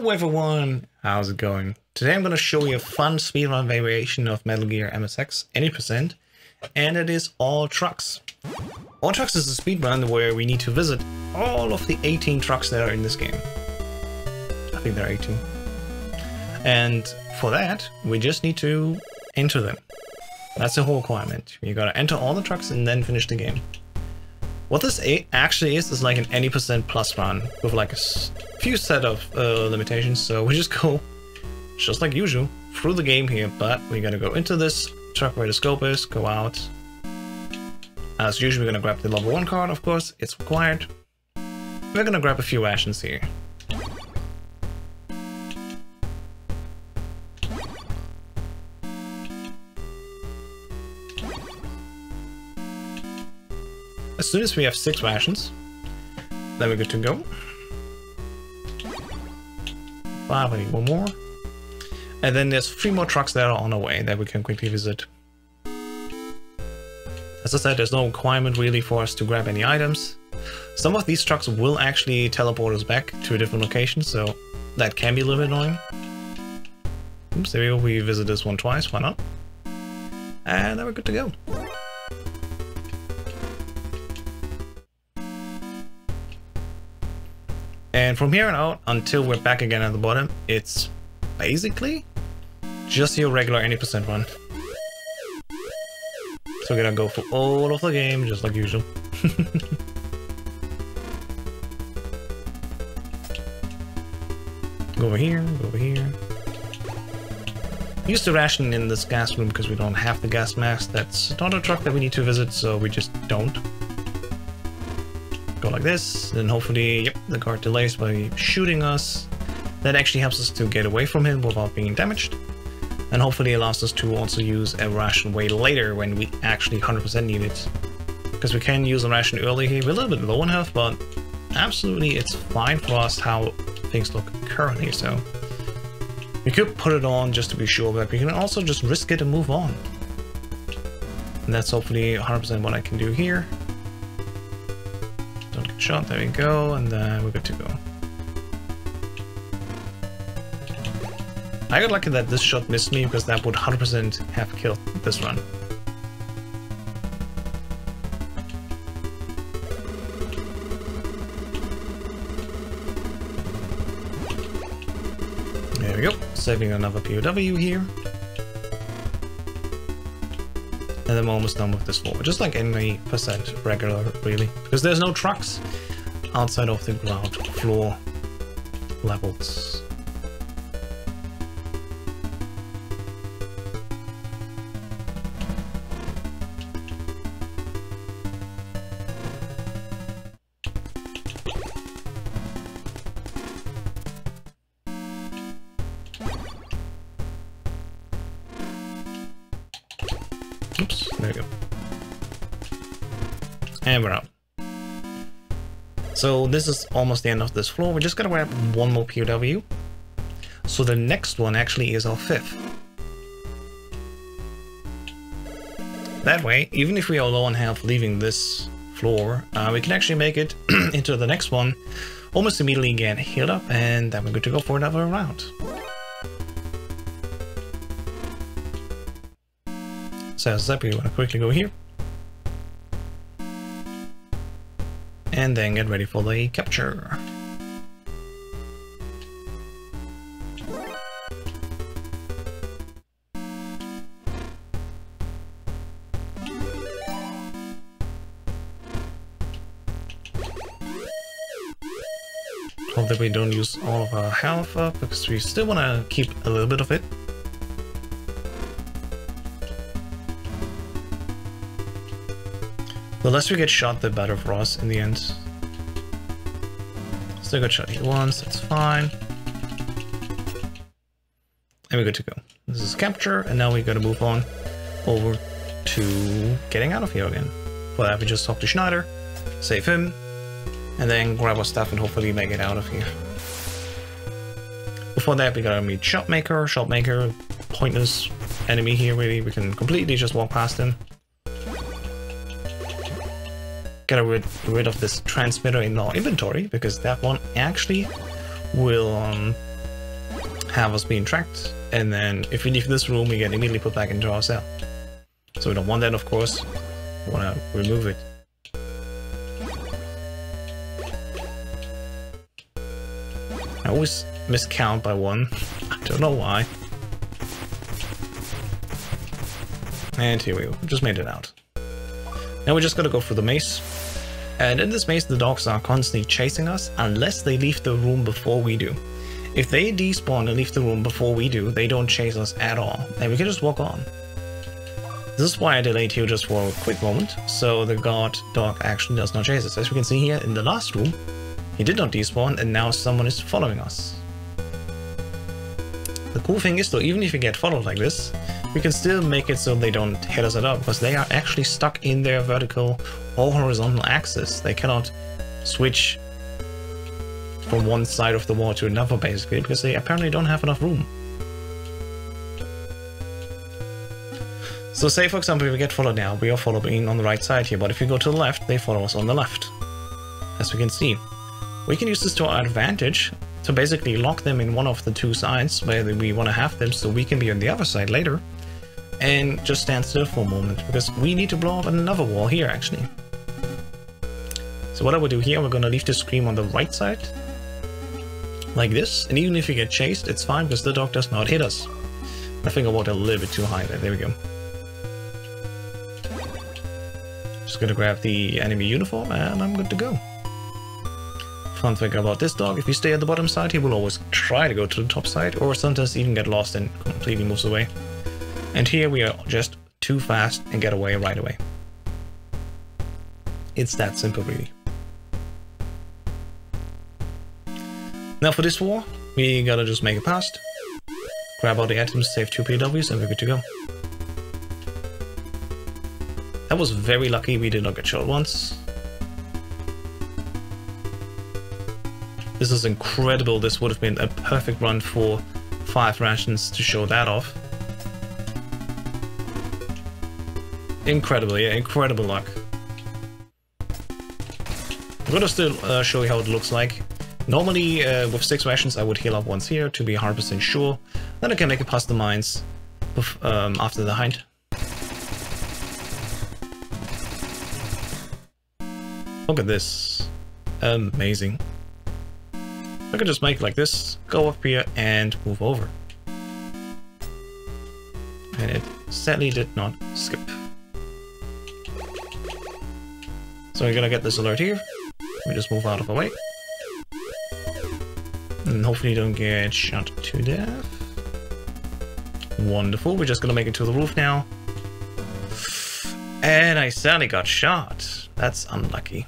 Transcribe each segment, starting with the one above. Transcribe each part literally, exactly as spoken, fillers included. Hello everyone, how's it going? Today I'm going to show you a fun speedrun variation of Metal Gear M S X, any percent, and it is All Trucks. All Trucks is a speedrun where we need to visit all of the eighteen trucks that are in this game. I think there are eighteen. And for that, we just need to enter them. That's the whole requirement. You gotta enter all the trucks and then finish the game. What this actually is, is like an eighty percent plus run with like a few set of uh, limitations. So we just go, just like usual, through the game here, but we gotta go into this truck where the scope is, go out. As usual, we're gonna grab the level one card, of course, it's required. We're gonna grab a few rations here. As soon as we have six rations, then we're good to go. Five, we need one more. And then there's three more trucks that are on our way that we can quickly visit. As I said, there's no requirement really for us to grab any items. Some of these trucks will actually teleport us back to a different location, so that can be a little bit annoying. Oops, there we go, we visit this one twice, why not? And then we're good to go. And from here on out, until we're back again at the bottom, it's basically just your regular eighty percent run. So we're gonna go for all of the game, just like usual. Go over here, go over here. We used to ration in this gas room because we don't have the gas mask. That's not a truck that we need to visit, so we just don't. Go like this, then hopefully, yep, the guard delays by shooting us. That actually helps us to get away from him without being damaged, and hopefully allows us to also use a ration way later when we actually one hundred percent need it. Because we can use a ration early here, we're a little bit low on health, but absolutely it's fine for us how things look currently, so we could put it on just to be sure, but we can also just risk it and move on. And that's hopefully one hundred percent what I can do here. Shot, there we go, and then we're good to go. I got lucky that this shot missed me because that would one hundred percent have killed this run. There we go, saving another P O W here. And then we're almost done with this floor, just like any percent regular, really, because there's no trucks outside of the ground floor levels. Oops, there we go. And we're out. So this is almost the end of this floor. We're just gonna grab one more P O W. So the next one actually is our fifth. That way, even if we are low on health leaving this floor, uh, we can actually make it into the next one, almost immediately get healed up, and then we're good to go for another round. So as I said, we want to quickly go here. And then get ready for the capture. Hope that we don't use all of our health up because we still want to keep a little bit of it. The less we get shot, the better for us in the end. Still got shot here once, that's fine. And we're good to go. This is capture, and now we gotta move on over to getting out of here again. For that, we just talk to Schneider, save him, and then grab our stuff and hopefully make it out of here. Before that, we gotta meet Shotmaker. Shotmaker, pointless enemy here, really. We can completely just walk past him. Get rid, rid of this transmitter in our inventory because that one actually will um, have us being tracked, and then if we leave this room we get immediately put back into our cell. So we don't want that, of course. We want to remove it. I always miscount by one. I don't know why. And here we go. Just made it out. Now we're just gonna go through the maze. And in this maze, the dogs are constantly chasing us unless they leave the room before we do. If they despawn and leave the room before we do, they don't chase us at all. And we can just walk on. This is why I delayed here just for a quick moment, so the guard dog actually does not chase us. As we can see here in the last room, he did not despawn and now someone is following us. The cool thing is though, even if we get followed like this, we can still make it so they don't hit us at all, because they are actually stuck in their vertical or horizontal axis. They cannot switch from one side of the wall to another basically, because they apparently don't have enough room. So say for example if we get followed now, we are followed being on the right side here, but if we go to the left, they follow us on the left. As we can see. We can use this to our advantage to basically lock them in one of the two sides where we want to have them, so we can be on the other side later. And just stand still for a moment, because we need to blow up another wall here actually. So what I will do here, we're going to leave the scream on the right side. Like this, and even if we get chased, it's fine because the dog does not hit us. I think I walked a little bit too high there, there we go. Just gonna grab the enemy uniform and I'm good to go. Fun thing about this dog, if you stay at the bottom side, he will always try to go to the top side, or sometimes even get lost and completely moves away. And here we are just too fast and get away right away. It's that simple really. Now for this war, we gotta just make it past. Grab all the items, save two P Ws and we're good to go. That was very lucky we did not get shot once. This is incredible, this would have been a perfect run for five rations to show that off. Incredible, yeah, incredible luck. I'm gonna still uh, show you how it looks like. Normally uh, with six rations I would heal up once here to be one hundred percent sure. Then I can make it past the mines um, after the hide. Look at this, amazing. I can just make it like this, go up here and move over. And it sadly did not skip. So we're gonna get this alert here. We just move out of the way. And hopefully don't get shot to death. Wonderful, we're just gonna make it to the roof now. And I sadly got shot. That's unlucky.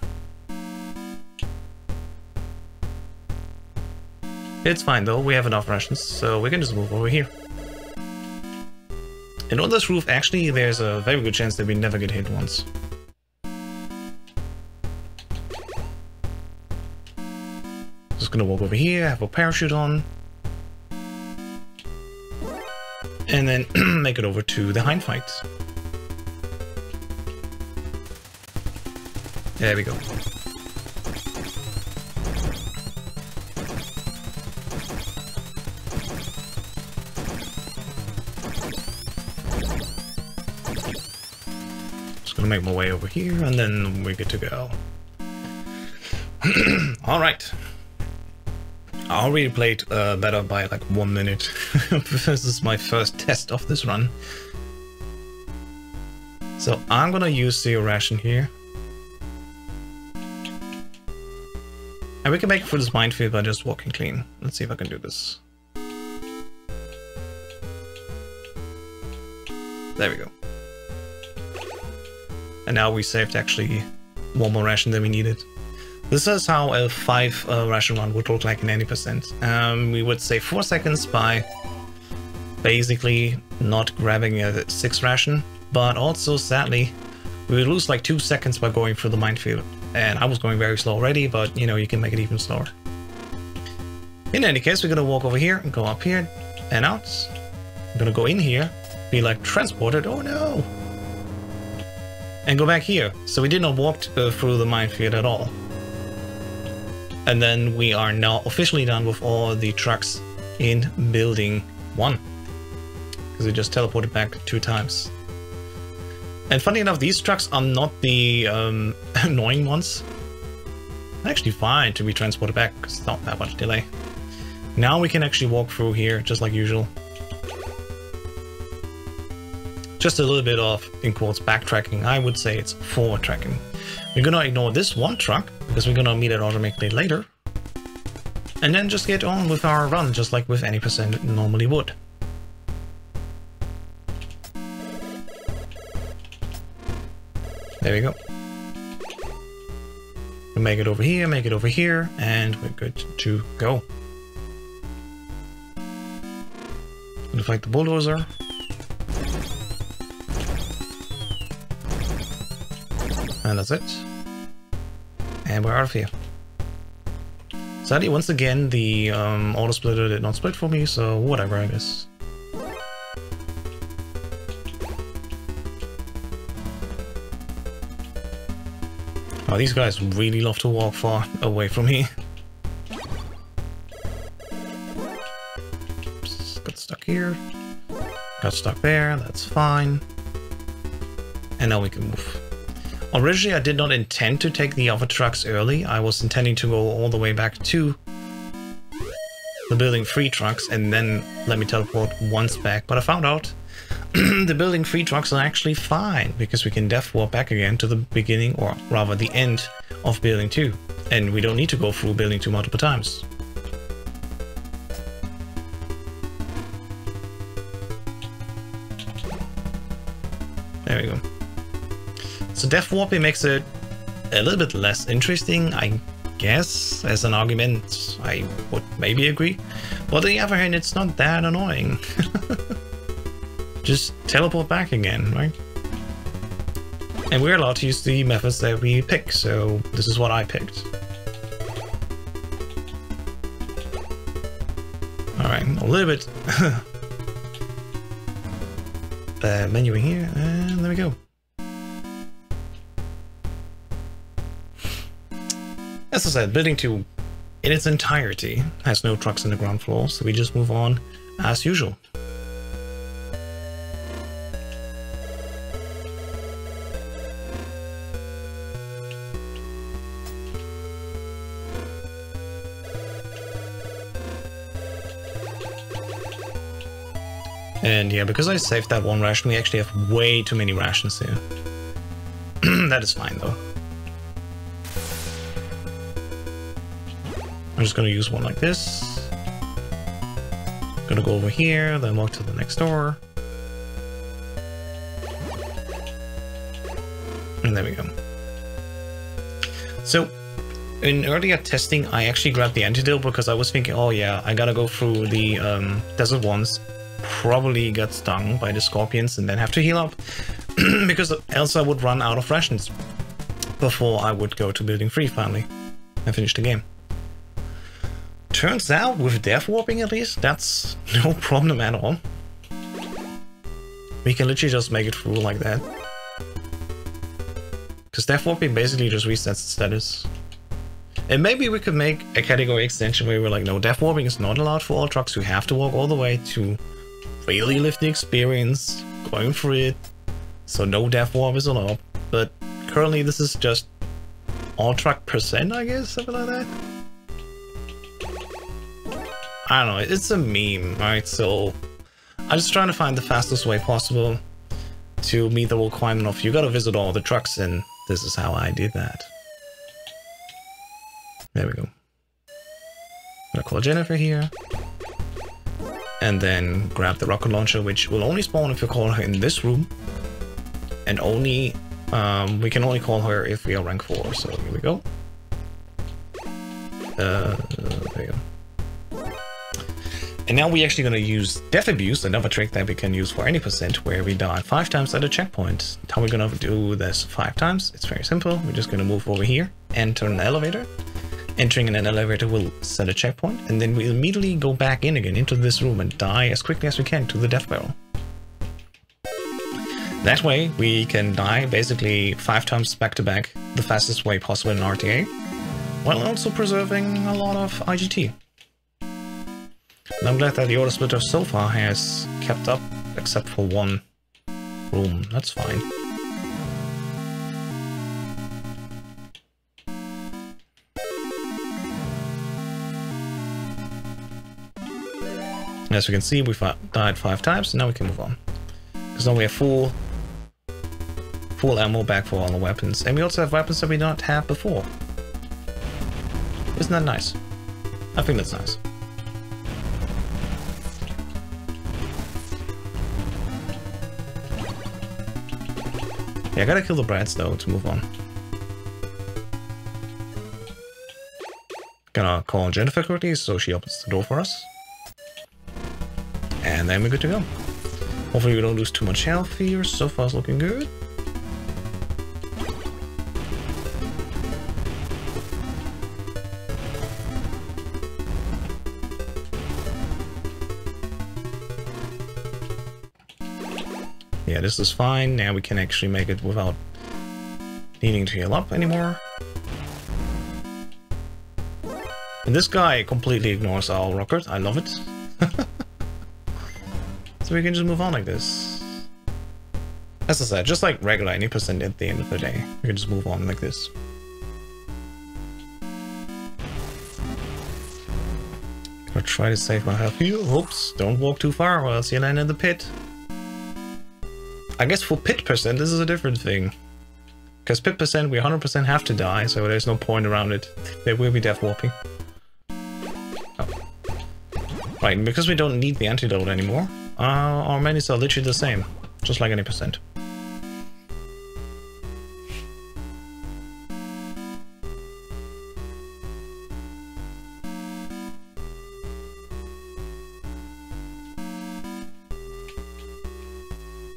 It's fine though, we have enough rations, so we can just move over here. And on this roof, actually, there's a very good chance that we never get hit once. Just gonna walk over here, have a parachute on. And then make it over to the hind fight. There we go. Make my way over here and then we're good to go. Alright. I already played uh, better by like one minute. This is my first test of this run. So I'm gonna use the ration here. And we can make it through this minefield by just walking clean. Let's see if I can do this. There we go. And now we saved actually one more ration than we needed. This is how a five uh, ration run would look like in any percent. Um, we would save four seconds by basically not grabbing a six ration, but also sadly we would lose like two seconds by going through the minefield. And I was going very slow already, but you know, you can make it even slower. In any case, we're gonna walk over here and go up here and out. I'm gonna go in here, be like transported. Oh no! And go back here. So we did not walk uh, through the minefield at all. And then we are now officially done with all the trucks in building one, because we just teleported back two times. And funny enough, these trucks are not the um, annoying ones. They're actually fine to be transported back, because it's not that much delay. Now we can actually walk through here, just like usual. Just a little bit of, in quotes, backtracking. I would say it's forward tracking. We're gonna ignore this one truck, because we're gonna meet it automatically later. And then just get on with our run, just like with any percent normally would. There we go. We make it over here, make it over here, and we're good to go. Gonna fight the bulldozer. And that's it. And we're out of here. Sadly, once again, the um, auto splitter did not split for me, so whatever, I guess. Oh, these guys really love to walk far away from me. Oops, got stuck here. Got stuck there, that's fine. And now we can move. Originally, I did not intend to take the other trucks early. I was intending to go all the way back to the building three trucks and then let me teleport once back. But I found out the building three trucks are actually fine, because we can death warp back again to the beginning, or rather the end of building two. And we don't need to go through building two multiple times. There we go. So death warping makes it a little bit less interesting, I guess, as an argument. I would maybe agree, but on the other hand, it's not that annoying. Just teleport back again, right? And we're allowed to use the methods that we pick, so this is what I picked. Alright, a little bit uh, menu in here, and there we go. As I said, building two in its entirety has no trucks on the ground floor, so we just move on as usual. And yeah, because I saved that one ration, we actually have way too many rations here. That is fine though. I'm just gonna use one like this. Gonna go over here, then walk to the next door. And there we go. So, in earlier testing, I actually grabbed the antidote because I was thinking, oh yeah, I gotta go through the um, desert ones. Probably got stung by the scorpions and then have to heal up, because else I would run out of rations before I would go to building three finally and finish the game. Turns out, with death warping at least, that's no problem at all. We can literally just make it through like that. Because death warping basically just resets the status. And maybe we could make a category extension where we're like, no, death warping is not allowed for all trucks. You have to walk all the way to really live the experience, going through it. So no death warp is allowed. But currently this is just all truck percent, I guess, something like that. I don't know, it's a meme, right? So I'm just trying to find the fastest way possible to meet the requirement of you gotta visit all the trucks, and this is how I did that. There we go. Gonna call Jennifer here. And then grab the rocket launcher, which will only spawn if you call her in this room. And only um, we can only call her if we are rank four, so here we go. Uh, there you go. And now we're actually going to use Death Abuse, another trick that we can use for any percent, where we die five times at a checkpoint. How we're going to do this five times, it's very simple. We're just going to move over here, enter an elevator. Entering in an elevator will set a checkpoint, and then we immediately go back in again into this room and die as quickly as we can to the death barrel. That way we can die basically five times back to back, the fastest way possible in R T A, while also preserving a lot of I G T. And I'm glad that the order splitter so far has kept up, except for one room. That's fine. As we can see, we've died five times, and now we can move on. Because now we have full, full ammo back for all the weapons. And we also have weapons that we not have before. Isn't that nice? I think that's nice. Yeah, I gotta kill the brats though to move on. Gonna call Jennifer quickly so she opens the door for us. And then we're good to go. Hopefully we don't lose too much health here. So far it's looking good. Yeah, this is fine. Now we can actually make it without needing to heal up anymore. And this guy completely ignores our rocket. I love it. So we can just move on like this. As I said, just like regular ninety percent at the end of the day. We can just move on like this. I'll try to save my health here. Oops, don't walk too far or else you land in the pit. I guess for pit percent, this is a different thing. Because pit percent, we one hundred percent have to die, so there's no point around it. There will be death warping. Oh. Right, and because we don't need the antidote anymore, Uh, our menus are literally the same, just like any percent.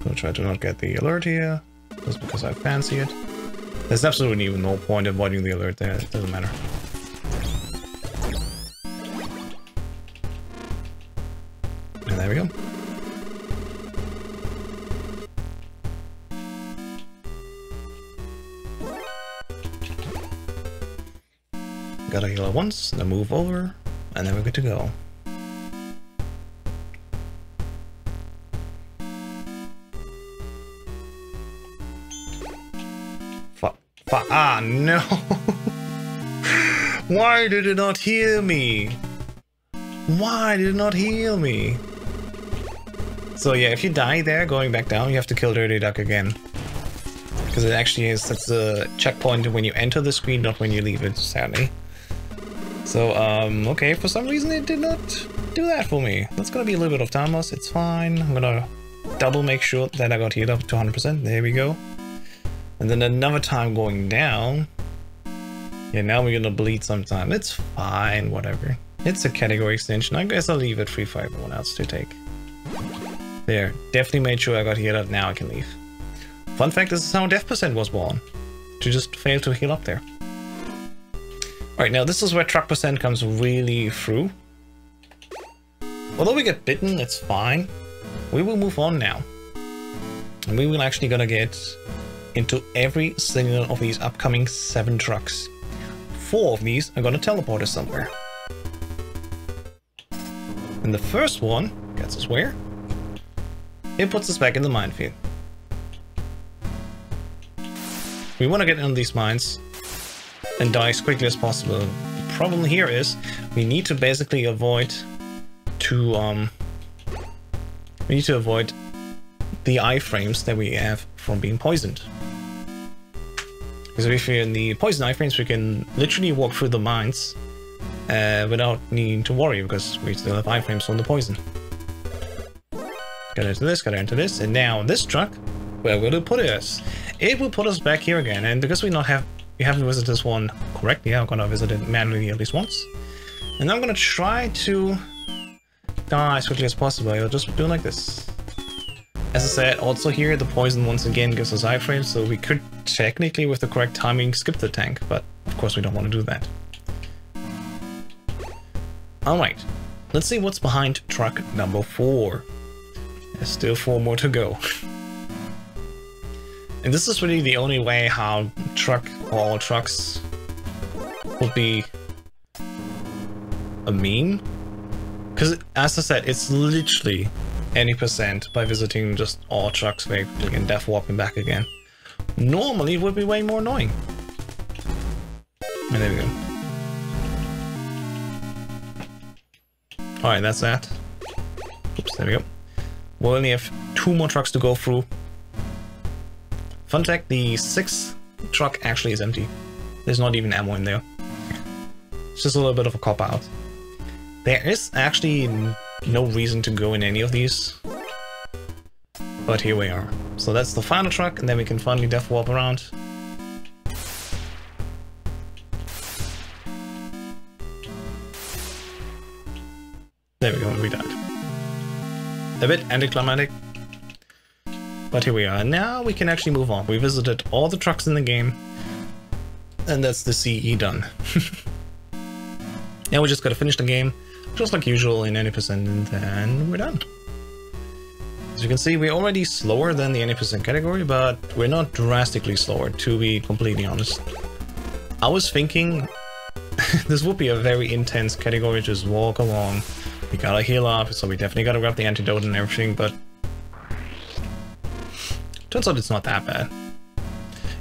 Gonna try to not get the alert here, just because I fancy it. There's absolutely even no point avoiding the alert there, it doesn't matter. And there we go. Gotta heal it once, then move over, and then we're good to go. Fuck. Fuck. Ah, no! Why did it not heal me? Why did it not heal me? So yeah, if you die there, going back down, you have to kill Dirty Duck again. Because it actually is, that's the checkpoint when you enter the screen, not when you leave it, sadly. So, um, okay, for some reason it did not do that for me. That's gonna be a little bit of time loss, it's fine. I'm gonna double make sure that I got healed up to one hundred percent, there we go. And then another time going down. Yeah, now we're gonna bleed sometime. It's fine, whatever. It's a category extension, I guess I'll leave it free for everyone else to take. There, definitely made sure I got healed up, now I can leave. Fun fact, this is how Death Percent was born. To just fail to heal up there. Alright, now this is where Truck Percent comes really through. Although we get bitten, it's fine. We will move on now. And we will actually gonna get into every single of these upcoming seven trucks. Four of these are gonna teleport us somewhere. And the first one gets us where? It puts us back in the minefield. We wanna get into these mines and die as quickly as possible. The problem here is we need to basically avoid to um we need to avoid the iframes that we have from being poisoned. Because if we're in the poison iframes, we can literally walk through the mines uh, without needing to worry because we still have iframes from the poison. Gotta enter this, gotta enter this, and now this truck, where will it put us? It will put us back here again, and because we not have We haven't visited this one correctly. I'm gonna visit it manually at least once. And I'm gonna try to die as quickly as possible. I'll just do it like this. As I said, also here the poison once again gives us iframes, so we could technically with the correct timing skip the tank, but of course we don't want to do that. Alright, let's see what's behind truck number four. There's still four more to go. And this is really the only way how truck or all trucks would be a meme. Because, as I said, it's literally any percent by visiting just all trucks, making and death walking back again. Normally, it would be way more annoying. And there we go. Alright, that's that. Oops, there we go. We'll only have two more trucks to go through. Fun fact, the sixth truck actually is empty. There's not even ammo in there. It's just a little bit of a cop-out. There is actually no reason to go in any of these. But here we are. So that's the final truck, and then we can finally death warp around. There we go, we died. A bit anticlimactic. But here we are. Now we can actually move on. We visited all the trucks in the game. And that's the C E done. Now we just gotta finish the game, just like usual in N A percent, and then we're done. As you can see, we're already slower than the N A percent category, but we're not drastically slower, to be completely honest. I was thinking this would be a very intense category, just walk along. We gotta heal up, so we definitely gotta grab the antidote and everything, but turns out it's not that bad.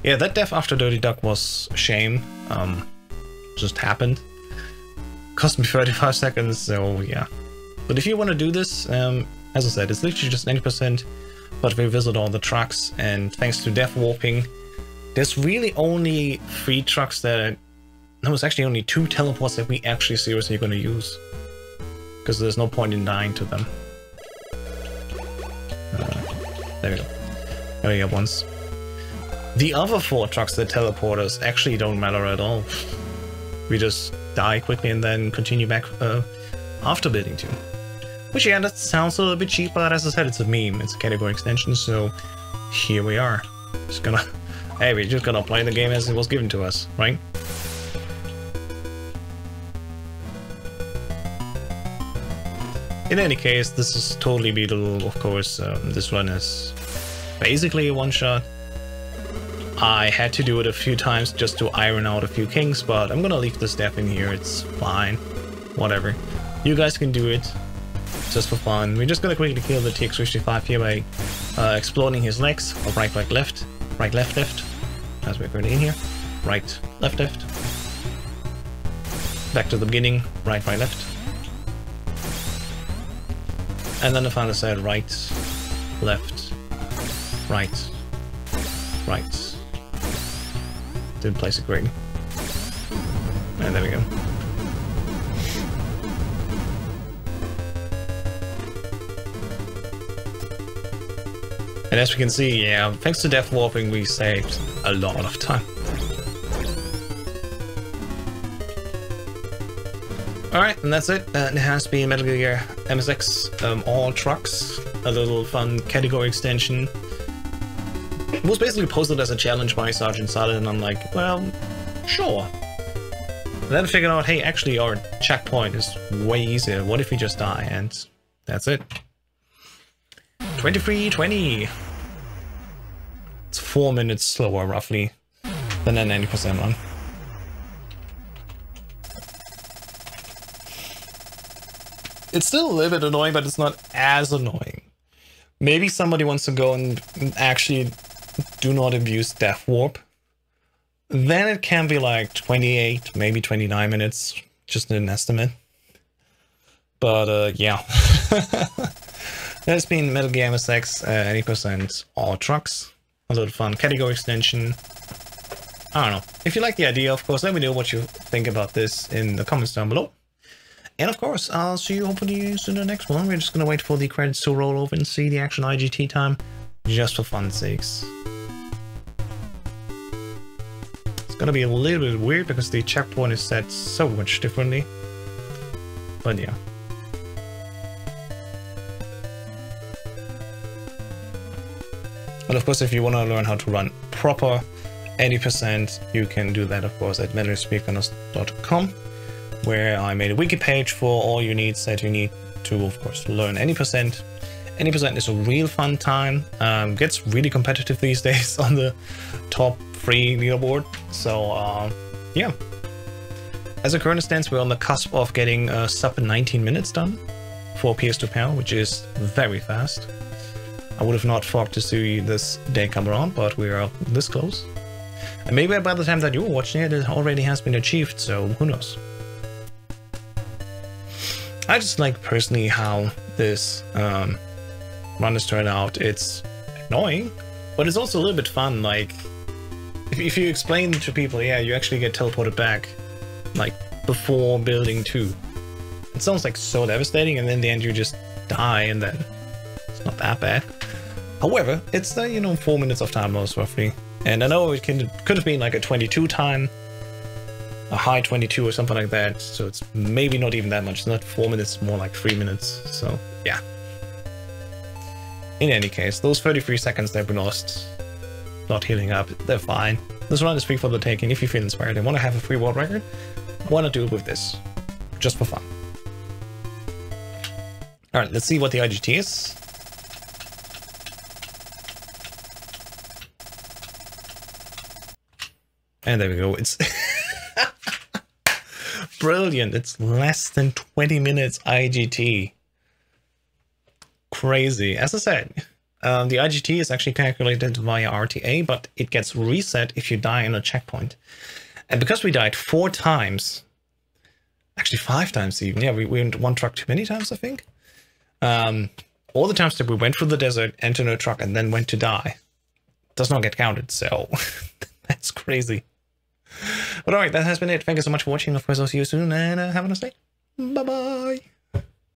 Yeah, that death after Dirty Duck was a shame. Um, just happened. Cost me thirty-five seconds, so yeah. But if you want to do this, um, as I said, it's literally just ninety percent, but we visit all the trucks, and thanks to death warping, there's really only three trucks that... No, there's actually only two teleports that we actually seriously going to use. Because there's no point in dying to them. Uh, there we go. There we go once. The other four trucks that teleport us actually don't matter at all. We just die quickly and then continue back uh, after building two. Which, yeah, that sounds a little bit cheap, but as I said, it's a meme. It's a category extension, so here we are. Just gonna... Hey, we're just gonna play the game as it was given to us, right? In any case, this is totally beatable, of course. Um, this run is basically a one-shot. I had to do it a few times just to iron out a few kinks, but I'm gonna leave this death in here, it's fine. Whatever. You guys can do it, just for fun. We're just gonna quickly kill the T sixty-five here by uh, exploding his legs. Or right, right, left. Right, left, left. As we're going in here. Right, left, left. Back to the beginning. Right, right, left. And then the final side, right, left, right, right. Didn't place it great. And there we go. And as we can see, yeah, thanks to death warping, we saved a lot of time. Alright, and that's it. Uh, it has been Metal Gear M S X, um, All Trucks, a little fun category extension. It was basically posted as a challenge by Sergeant Salah, and I'm like, well, sure. And then I figured out, hey, actually our checkpoint is way easier. What if we just die? And that's it. twenty-three twenty. It's four minutes slower, roughly, than a ninety percent one. It's still a little bit annoying, but it's not as annoying. Maybe somebody wants to go and actually... do not abuse death warp, then it can be like twenty-eight, maybe twenty-nine minutes, just an estimate. But uh, yeah, that's been Metal Gear M S X, uh, eighty percent All Trucks, a little fun category extension. I don't know. If you like the idea, of course, let me know what you think about this in the comments down below. And of course, I'll see you hopefully soon in the next one. We're just gonna wait for the credits to roll over and see the actual I G T time. Just for fun's sakes. It's gonna be a little bit weird because the checkpoint is set so much differently. But yeah. And of course, if you wanna learn how to run proper eighty percent, you can do that, of course, at metal speakernos dot com, where I made a wiki page for all you needs that you need to, of course, learn eighty percent. eighty percent is a real fun time, um, gets really competitive these days on the top three leaderboard, so uh, yeah. As it currently stands, we're on the cusp of getting uh, sub nineteen minutes done, four P S to power, which is very fast. I would have not thought to see this day come around, but we are this close. And maybe by the time that you're watching it, it already has been achieved, so who knows. I just like personally how this um, run has turned out. It's annoying, but it's also a little bit fun. Like, if, if you explain to people, yeah, you actually get teleported back, like, before building two. It sounds like so devastating, and then in the end you just die, and then it's not that bad. However, it's, uh, you know, four minutes of time loss, roughly. And I know it can, could have been like a twenty-two time, a high twenty-two or something like that, so it's maybe not even that much. It's not four minutes, more like three minutes, so yeah. In any case, those thirty-three seconds that we lost, not healing up, they're fine. This run is free for the taking. If you feel inspired and want to have a free world record, why not do it with this, just for fun. Alright, let's see what the I G T is. And there we go, it's brilliant. It's less than twenty minutes I G T. Crazy. As I said, um, the I G T is actually calculated via R T A, but it gets reset if you die in a checkpoint. And because we died four times, actually five times even, yeah, we, we went one truck too many times, I think. Um, all the times that we went through the desert, entered a truck, and then went to die, does not get counted, so that's crazy. But alright, that has been it. Thank you so much for watching. Of course, I'll see you soon, and uh, have a nice day. Bye-bye.